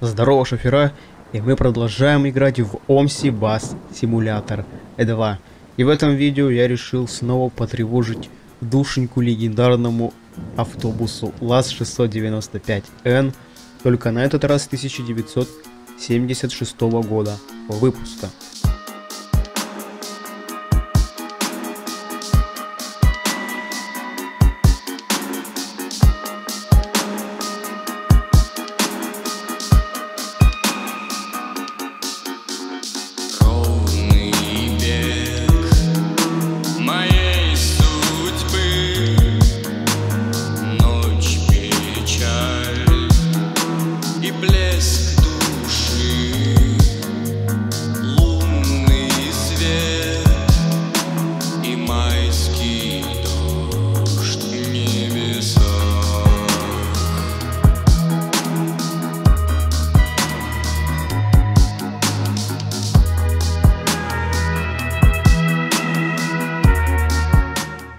Здорово, шофера, и мы продолжаем играть в Омси Бас Симулятор 2. И в этом видео я решил снова потревожить душеньку легендарному автобусу ЛАЗ-695Н, только на этот раз 1976 года выпуска.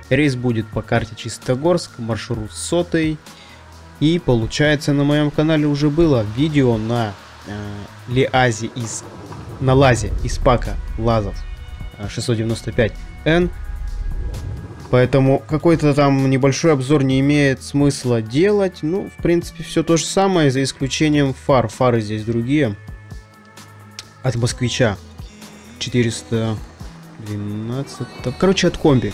Рейс будет по карте Чистогорск, маршрут 100. И получается, на моем канале уже было видео на ЛАЗе из пака ЛАЗов 695Н. Поэтому какой-то там небольшой обзор не имеет смысла делать. Ну, в принципе, все то же самое, за исключением фар. Фары здесь другие. От Москвича 412, короче, от комби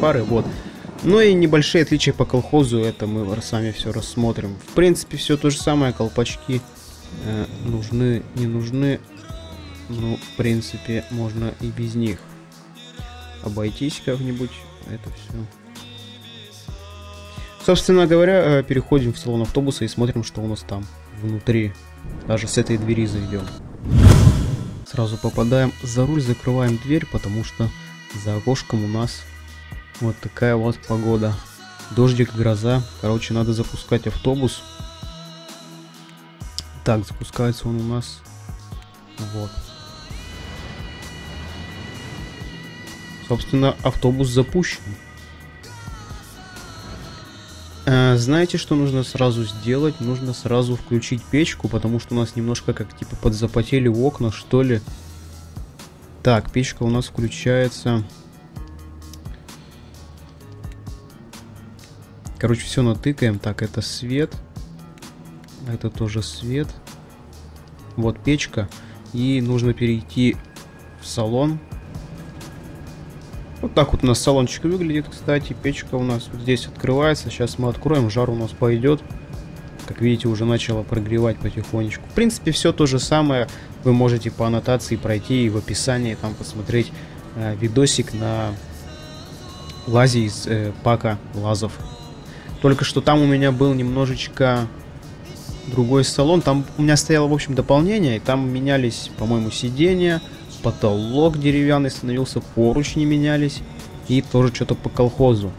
фары, вот. Ну и небольшие отличия по колхозу, это мы с вами все рассмотрим. В принципе, все то же самое, колпачки нужны, не нужны, ну, в принципе, можно и без них обойтись как-нибудь, это все. Собственно говоря, переходим в салон автобуса и смотрим, что у нас там внутри, даже с этой двери зайдем. Сразу попадаем за руль, закрываем дверь, потому что за окошком у нас вот такая вот погода. Дождик, гроза. Короче, надо запускать автобус. Так, запускается он у нас. Вот. Собственно, автобус запущен. Знаете, что нужно сразу сделать? Нужно сразу включить печку, потому что у нас немножко как типа подзапотели окна, что ли. Так, печка у нас включается. Короче, все натыкаем. Так, это свет. Это тоже свет. Вот печка. И нужно перейти в салон. Вот так вот у нас салончик выглядит, кстати. Печка у нас вот здесь открывается. Сейчас мы откроем, жар у нас пойдет. Как видите, уже начало прогревать потихонечку. В принципе, все то же самое. Вы можете по аннотации пройти и в описании там посмотреть видосик на ЛАЗе из пака ЛАЗов. Только что там у меня был немножечко другой салон. Там у меня стояло, в общем, дополнение. И там менялись, по-моему, сиденья. Потолок деревянный становился, поручни менялись, и тоже что-то по колхозу.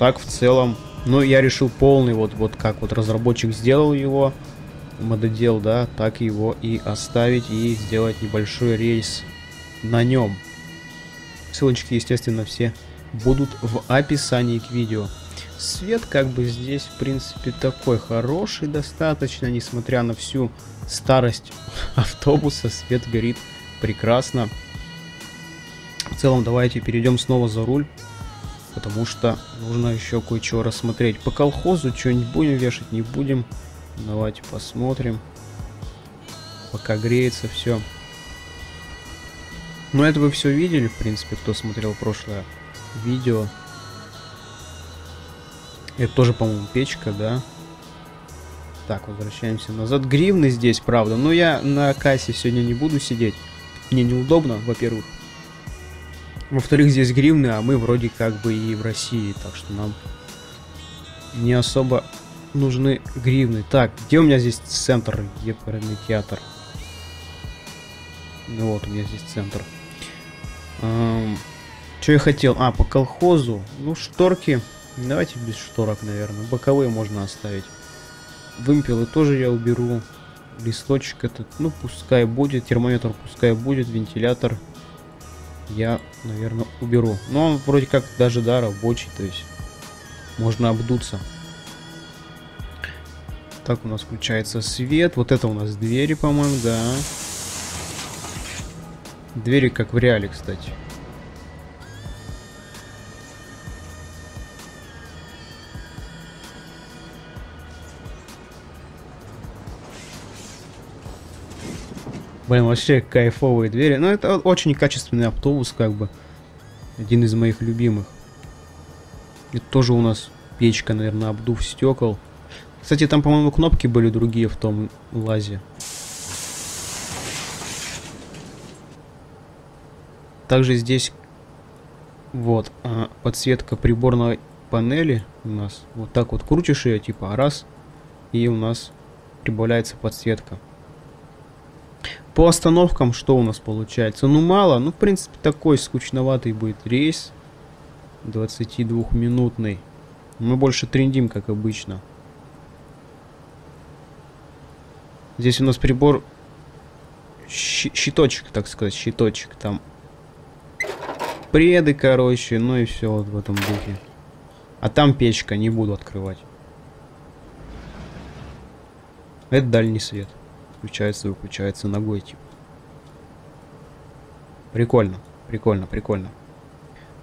Так в целом, ну, я решил полный, вот как вот разработчик сделал его, мододел, да, так его и оставить, и сделать небольшой рейс на нем. Ссылочки, естественно, все будут в описании к видео. Свет как бы здесь, в принципе, такой хороший достаточно, несмотря на всю старость автобуса, свет горит прекрасно. В целом, давайте перейдем снова за руль, потому что нужно еще кое-чего рассмотреть. По колхозу что-нибудь будем вешать, не будем. Давайте посмотрим, пока греется все. Но это вы все видели, в принципе, кто смотрел прошлое видео. Это тоже, по-моему, печка, да? Так, возвращаемся назад. Гривны здесь, правда, но я на кассе сегодня не буду сидеть. Мне неудобно, во-первых. Во-вторых, здесь гривны, а мы вроде как бы и в России, так что нам не особо нужны гривны. Так, где у меня здесь центр? Оперный театр. Ну вот, у меня здесь центр. Что я хотел? А, по колхозу. Ну, шторки. Давайте без шторок, наверное. Боковые можно оставить. Вымпелы тоже я уберу. Листочек этот, ну, пускай будет. Термометр пускай будет. Вентилятор я, наверное, уберу. Но он вроде как даже, да, рабочий, то есть можно обдуться. Так, у нас включается свет. Вот это у нас двери, по-моему, да. Двери как в реале, кстати. Блин, вообще кайфовые двери. Но это очень качественный автобус, как бы. Один из моих любимых. Это тоже у нас печка, наверное, обдув стекол. Кстати, там, по-моему, кнопки были другие в том ЛАЗе. Также здесь вот подсветка приборной панели у нас. Вот так вот крутишь ее, типа раз, и у нас прибавляется подсветка. По остановкам что у нас получается? Ну, мало. Ну, в принципе, такой скучноватый будет рейс. 22-минутный. Мы больше трендим, как обычно. Здесь у нас прибор... Щиточек, так сказать. Щиточек там. Преды, короче. Ну и все вот в этом духе. А там печка. Не буду открывать. Это дальний свет. Включается, выключается ногой, типа. Прикольно, прикольно, прикольно.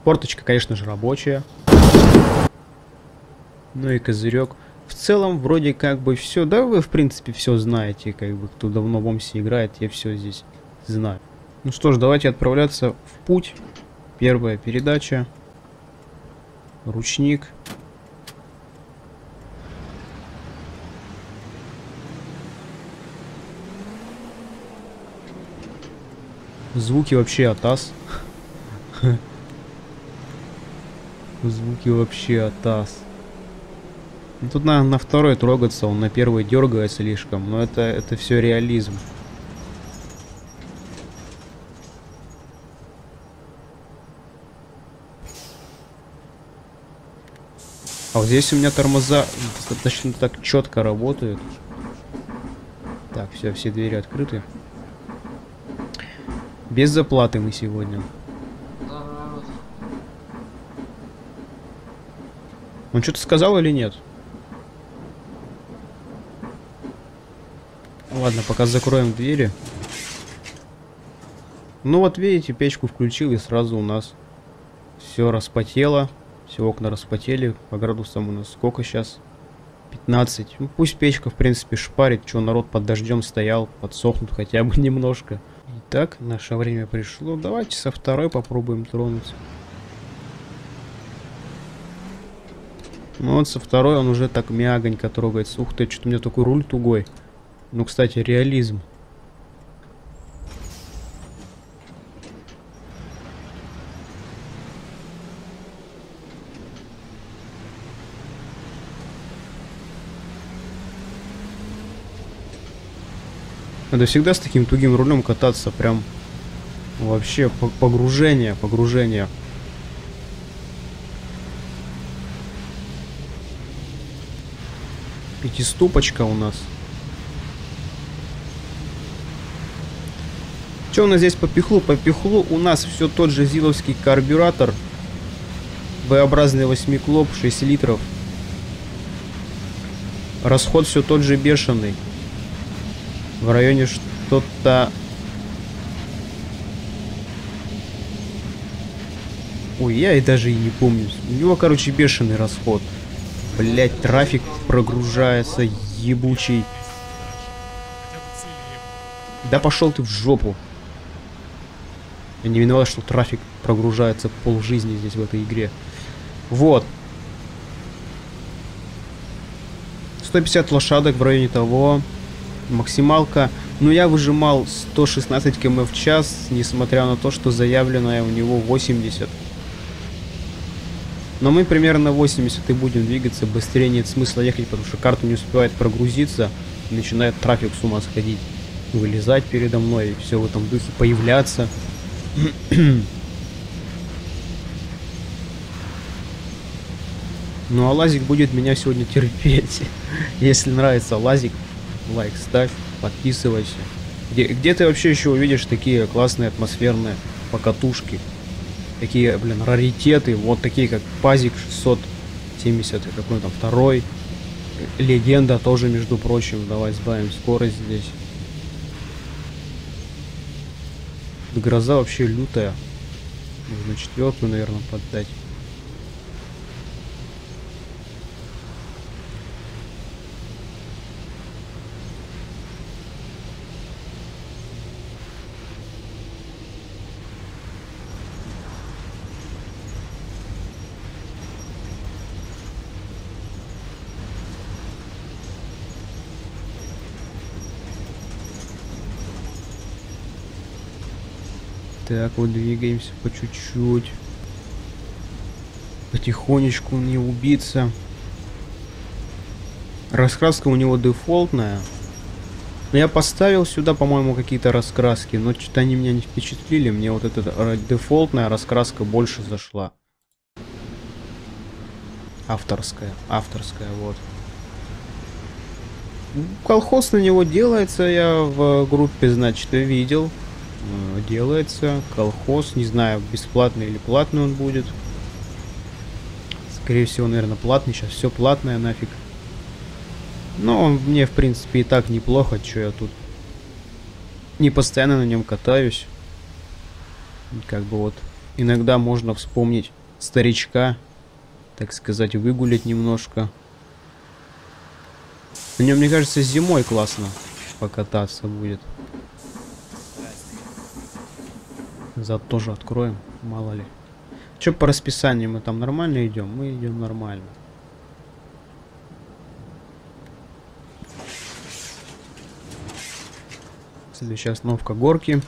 Порточка, конечно же, рабочая. Ну и козырек. В целом, вроде как бы все. Да, вы, в принципе, все знаете. Как бы, кто давно в Омсе играет, я все здесь знаю. Ну что ж, давайте отправляться в путь. Первая передача. Ручник. Звуки вообще атас. Звуки вообще атас. Ну, тут надо на второй трогаться, он на первый дергает слишком. Но это все реализм. А вот здесь у меня тормоза достаточно так четко работают. Так, все двери открыты. Без заплаты мы сегодня. Он что-то сказал или нет? Ладно, пока закроем двери. Ну вот видите, печку включил, и сразу у нас все распотело. Все окна распотели. По градусам у нас сколько сейчас? 15. Ну, пусть печка, в принципе, шпарит. Че, народ под дождем стоял, подсохнут хотя бы немножко. Так, наше время пришло. Давайте со второй попробуем тронуться. Ну вот со второй он уже так мягонько трогается. Ух ты, что-то у меня такой руль тугой. Ну, кстати, реализм. Надо всегда с таким тугим рулем кататься, прям вообще погружение. Пятиступочка у нас. Что у нас здесь по пихлу? По пихлу у нас все тот же зиловский карбюратор. V-образный восьмиклоп, 6 литров. Расход все тот же бешеный. В районе что-то... Ой, я и даже и не помню. У него, короче, бешеный расход. Блять, трафик прогружается ебучий. Да пошел ты в жопу. Я не виноват, что трафик прогружается полжизни здесь в этой игре. Вот. 150 лошадок в районе того... Максималка, но я выжимал 116 км в час, несмотря на то, что заявленная у него 80. Но мы примерно 80 и будем двигаться, быстрее нет смысла ехать, потому что карта не успевает прогрузиться, начинает трафик с ума сходить, вылезать передо мной, и все в этом духе, появляться. Ну а ЛАЗик будет меня сегодня терпеть. Если нравится ЛАЗик, лайк ставь, подписывайся. Где ты вообще еще увидишь такие классные атмосферные покатушки? Такие, блин, раритеты. Вот такие, как Пазик 670, какой там второй. легенда тоже, между прочим. Давай сбавим скорость здесь. Гроза вообще лютая. Нужно четвертую, наверное, поддать. Так, вот двигаемся по чуть-чуть. Потихонечку, не убиться. Раскраска у него дефолтная. Но я поставил сюда, по-моему, какие-то раскраски, но что-то они меня не впечатлили. Мне вот эта дефолтная раскраска больше зашла. Авторская, авторская, вот. Колхоз на него делается, я в группе, значит, видел. Делается колхоз, не знаю, бесплатный или платный он будет. Скорее всего, наверное, платный. Сейчас все платное, нафиг. Но он мне, в принципе, и так неплохо, что я тут не постоянно на нем катаюсь. Как бы вот иногда можно вспомнить старичка, так сказать, выгулять немножко. На нем, мне кажется, зимой классно покататься будет. Зад тоже откроем, мало ли. Че по расписанию, мы там нормально идем? Мы идем нормально. Следующая остановка — горки.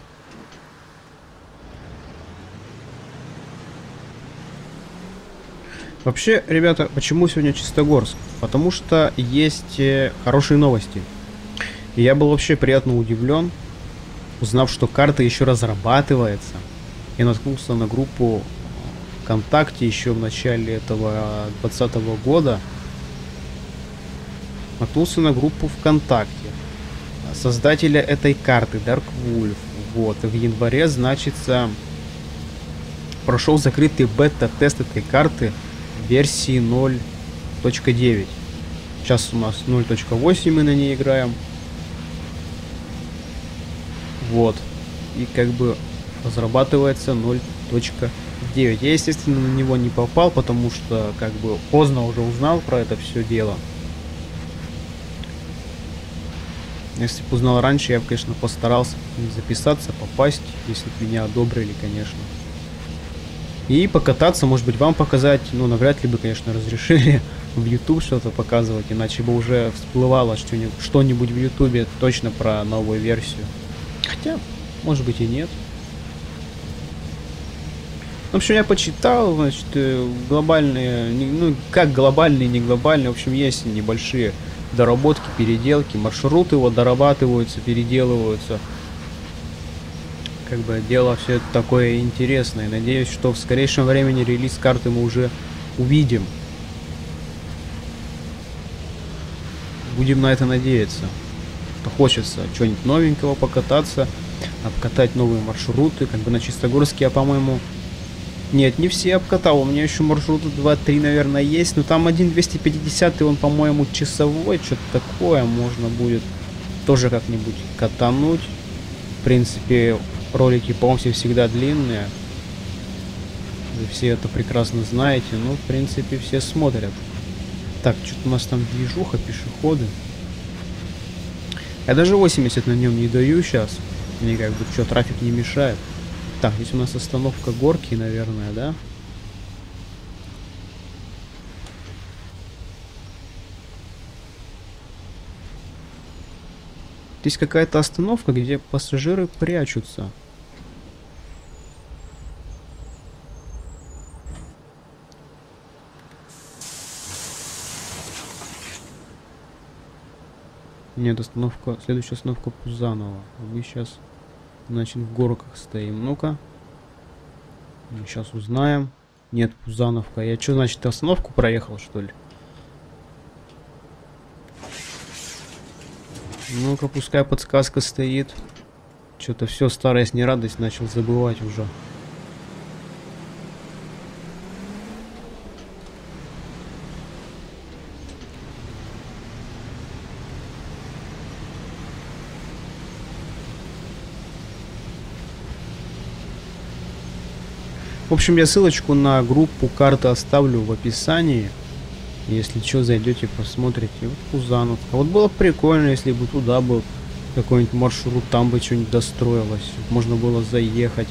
Вообще, ребята, почему сегодня Чистогорск? Потому что есть хорошие новости. И я был вообще приятно удивлен, узнав, что карта еще разрабатывается. Я наткнулся на группу ВКонтакте еще в начале этого 2020 года. Наткнулся на группу ВКонтакте создателя этой карты, Dark Wolf. Вот, в январе, значится, прошел закрытый бета-тест этой карты версии 0.9. Сейчас у нас 0.8, мы на ней играем. Вот. И как бы разрабатывается 0.9. Я, естественно, на него не попал, потому что как бы поздно уже узнал про это все дело. Если бы узнал раньше, я бы, конечно, постарался записаться, попасть, если бы меня одобрили, конечно. И покататься, может быть, вам показать. Ну, навряд ли бы, конечно, разрешили в YouTube что-то показывать, иначе бы уже всплывало что-нибудь в YouTube точно про новую версию. Хотя, может быть, и нет. В общем, я почитал, значит, глобальные, ну, как глобальные, не глобальные. В общем, есть небольшие доработки, переделки. Маршруты вот дорабатываются, переделываются. Как бы дело все это такое интересное. Надеюсь, что в скорейшем времени релиз карты мы уже увидим. Будем на это надеяться. Хочется что-нибудь новенького покататься, обкатать новые маршруты. Как бы на Чистогорске я, по-моему, нет, не все обкатал. У меня еще маршруты 2-3, наверное, есть. Но там один 250, и он, по-моему, часовой. Что-то такое можно будет тоже как-нибудь катануть. В принципе, ролики по Омси всегда длинные. Вы все это прекрасно знаете. Ну, в принципе, все смотрят. Так, что-то у нас там движуха, пешеходы. Я даже 80 на нем не даю сейчас. Мне как бы что, трафик не мешает. Так, здесь у нас остановка горки, наверное, да? Здесь какая-то остановка, где пассажиры прячутся. Нет, остановка, следующая остановка Пузанова. Мы сейчас, значит, в горках стоим. Ну-ка, сейчас узнаем. Нет, Пузановка. Я что, значит, остановку проехал, что ли? Ну-ка, пускай подсказка стоит. Что-то все старое с нерадость начал забывать уже. В общем, я ссылочку на группу карты оставлю в описании. Если что, зайдете, посмотрите. Вот Пузанов. А вот было прикольно, если бы туда был какой-нибудь маршрут, там бы что-нибудь достроилось. Можно было заехать.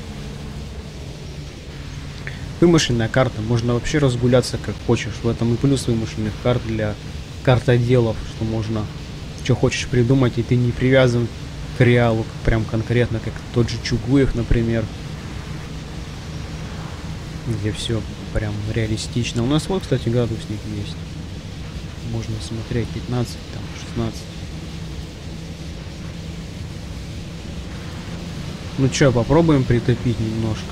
Вымышленная карта. Можно вообще разгуляться как хочешь. В этом и плюс вымышленных карт для картоделов, что можно что хочешь придумать, и ты не привязан к реалу, прям конкретно, как тот же Чугуев, например. Где все прям реалистично. У нас вот, кстати, градусник есть. Можно смотреть 15, там 16. Ну чё, попробуем притопить немножко.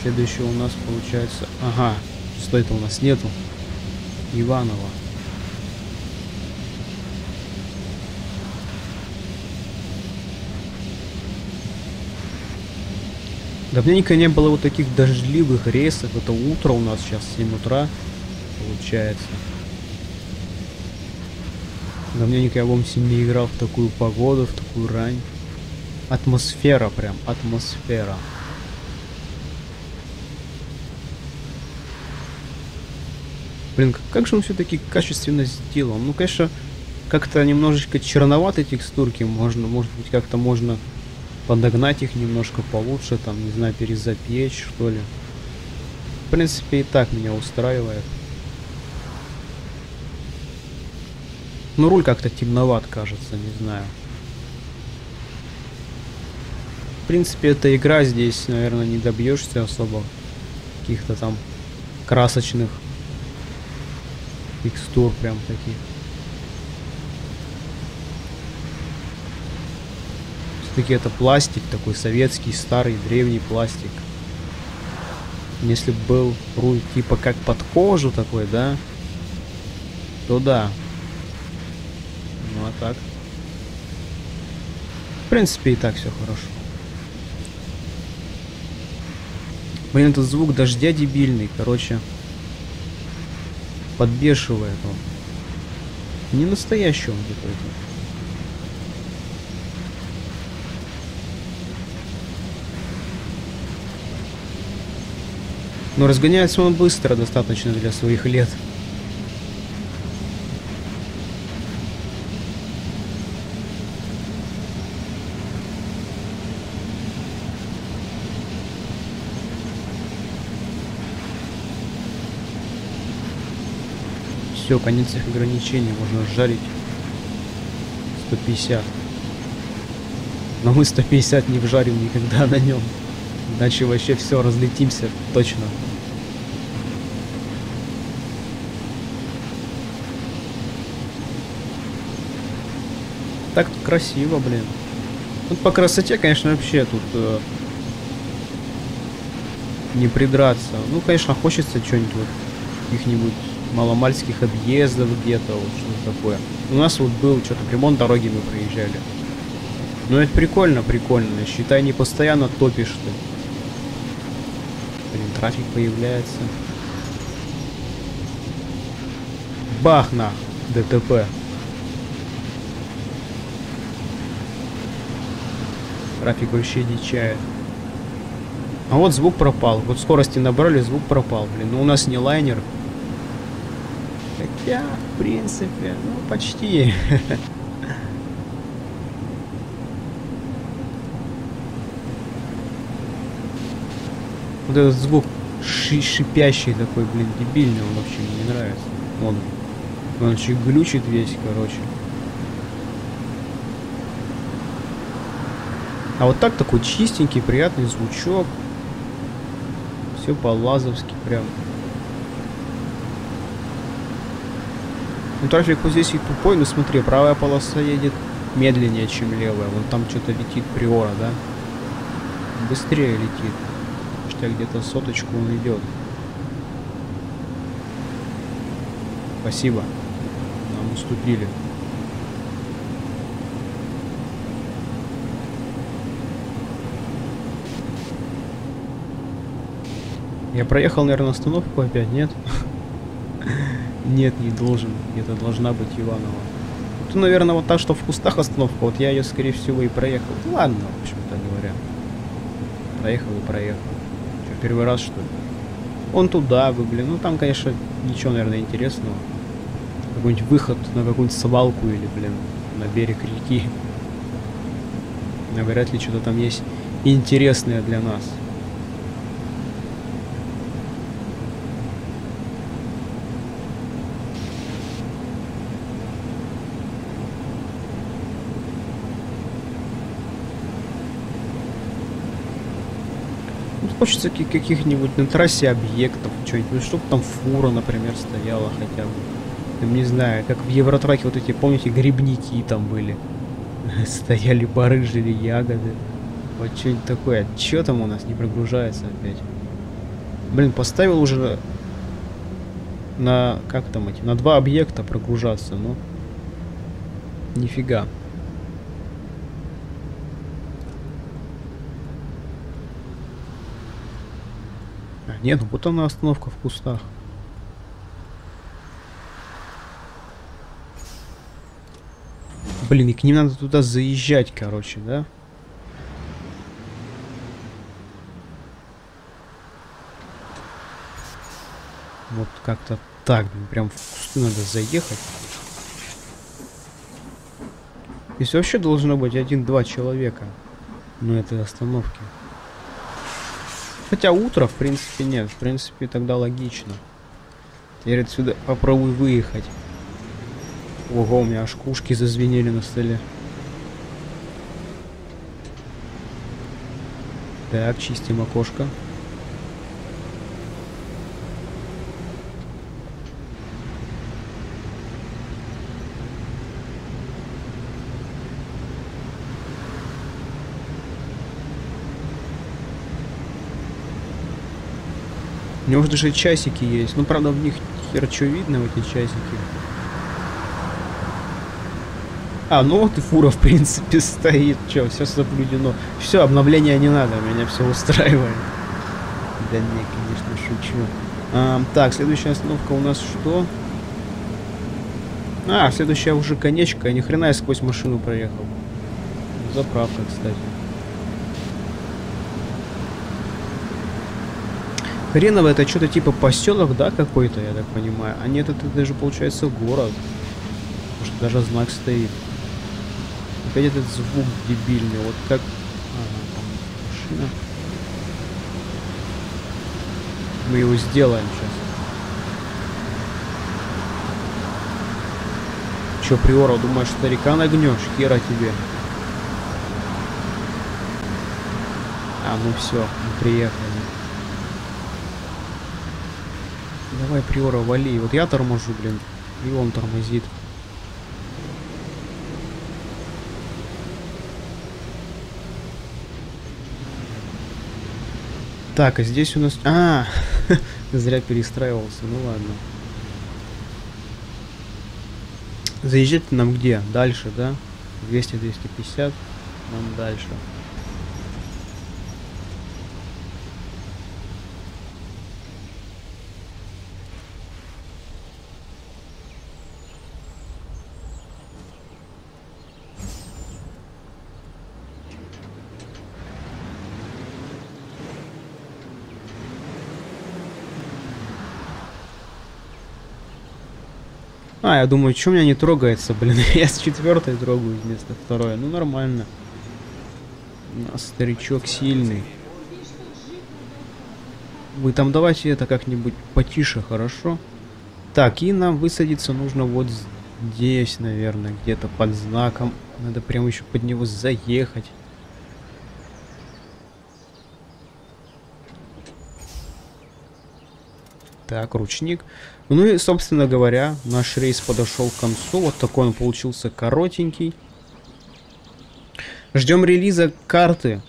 Следующего у нас получается... Ага, что это у нас нету? Иванова. Давненько не было вот таких дождливых рейсов. Это утро у нас сейчас, 7 утра получается. Давненько я в Омси не играл в такую погоду, в такую рань. Атмосфера прям, атмосфера. Блин, как же он все-таки качественно сделал. Ну, конечно, как-то немножечко черноватые текстурки. Можно, может быть, как-то можно... подогнать их немножко получше, там, не знаю, перезапечь, что ли. В принципе, и так меня устраивает. Ну, руль как-то темноват, кажется, не знаю. В принципе, эта игра, здесь, наверное, не добьешься особо каких-то там красочных текстур прям таких. Все-таки это пластик такой советский, старый, древний пластик. Если бы был руль типа как под кожу такой, да, то да. Ну а так, в принципе, и так все хорошо. Блин, этот звук дождя дебильный, короче, подбешивает он. Не настоящий он какой-то. Но разгоняется он быстро, достаточно для своих лет. Все, конец их ограничений, можно жарить 150. Но мы 150 не вжарим никогда на нем. Иначе вообще все, разлетимся, точно. Так красиво, блин. Вот по красоте, конечно, вообще тут не придраться. Ну, конечно, хочется чего-нибудь вот, каких-нибудь маломальских объездов где-то, вот что-то такое. У нас вот был что-то ремонт дороги, мы проезжали. Ну, это прикольно, прикольно. Считай, не постоянно топишь ты. Блин, трафик появляется. Бах на ДТП. Трафик вообще дичает. А вот звук пропал. Вот скорости набрали, звук пропал. Блин, ну у нас не лайнер. Хотя, в принципе, ну почти. Вот этот звук шипящий такой, блин, дебильный. Он вообще мне не нравится. Он еще глючит весь, короче. А вот так такой чистенький, приятный звучок. Все по-лазовски прям. Ну, трафик вот здесь и тупой, но смотри, правая полоса едет медленнее, чем левая. Вон там что-то летит приора, да? Быстрее летит. Считай, где-то соточку он идет. Спасибо. Нам уступили. Я проехал, наверное, остановку опять, нет? Нет, не должен. Где-то должна быть Иванова. Это, наверное, вот та, что в кустах остановка. Вот я ее, скорее всего, и проехал. Ладно, в общем-то говоря. Поехал и проехал. Что, первый раз, что ли? Он туда выглянул. Ну, там, конечно, ничего, наверное, интересного. Какой-нибудь выход на какую-нибудь свалку или, блин, на берег реки. Вряд ли что-то там есть интересное для нас. Хочется каких-нибудь на трассе объектов, что-нибудь, ну, чтобы там фура, например, стояла хотя бы. Там, не знаю, как в Евротраке вот эти, помните, грибники там были. Стояли барыжи или ягоды. Вот что-нибудь такое. Чё там у нас не прогружается опять? Блин, поставил уже на, как там эти, на 2 объекта прогружаться, но нифига. Нет, ну вот она остановка в кустах. Блин, и к ним надо туда заезжать, короче, да? Вот как-то так, прям в кусты надо заехать. Здесь вообще должно быть 1-2 человека на этой остановке. Хотя утро, в принципе, нет. В принципе, тогда логично. Теперь отсюда попробую выехать. Ого, у меня аж кружки зазвенели на столе. Так, чистим окошко. У него даже часики есть. Ну, правда, в них хер что видно, в эти часики. А, ну вот и фура, в принципе, стоит. Че, все соблюдено. Все, обновления не надо, меня все устраивает. Да не, конечно, шучу. Так, следующая остановка у нас что? А, следующая уже конечка. Я ни хрена я сквозь машину проехал. Заправка, кстати. Хреново, это что-то типа поселок, да, какой-то, я так понимаю. А нет, это даже получается город. Потому что даже знак стоит. Опять этот звук дебильный, вот как... А, там машина. Мы его сделаем сейчас. Че, Приора, думаешь, старика нагнешь? Хера тебе. А, ну все, мы приехали. Давай, Приора, вали. Вот я торможу, блин. И он тормозит. Так, а здесь у нас... А, зря перестраивался. Ну ладно. Заезжать нам где? Дальше, да? 200-250. Нам дальше. А, я думаю, что у меня не трогается, блин, я с 4-й трогаю вместо 2-й, ну нормально. У нас старичок сильный. Вы там давайте это как-нибудь потише, хорошо? Так, и нам высадиться нужно вот здесь, наверное, где-то под знаком. Надо прям еще под него заехать. Так, ручник. Ну и, собственно говоря, наш рейс подошел к концу. Вот такой он получился коротенький. Ждем релиза карты.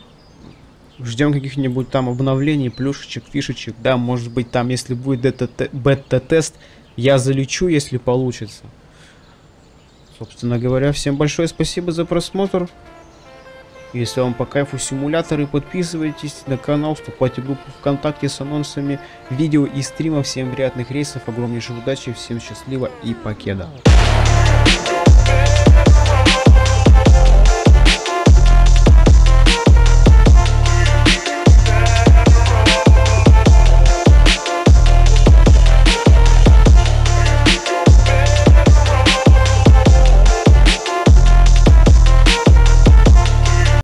Ждем каких-нибудь там обновлений, плюшечек, фишечек. Да, может быть, там, если будет бета-тест, я залечу, если получится. Собственно говоря, всем большое спасибо за просмотр. Если вам по кайфу симуляторы, подписывайтесь на канал, вступайте в группу ВКонтакте с анонсами видео и стримов. Всем приятных рейсов, огромнейшей удачи, всем счастливо и покеда.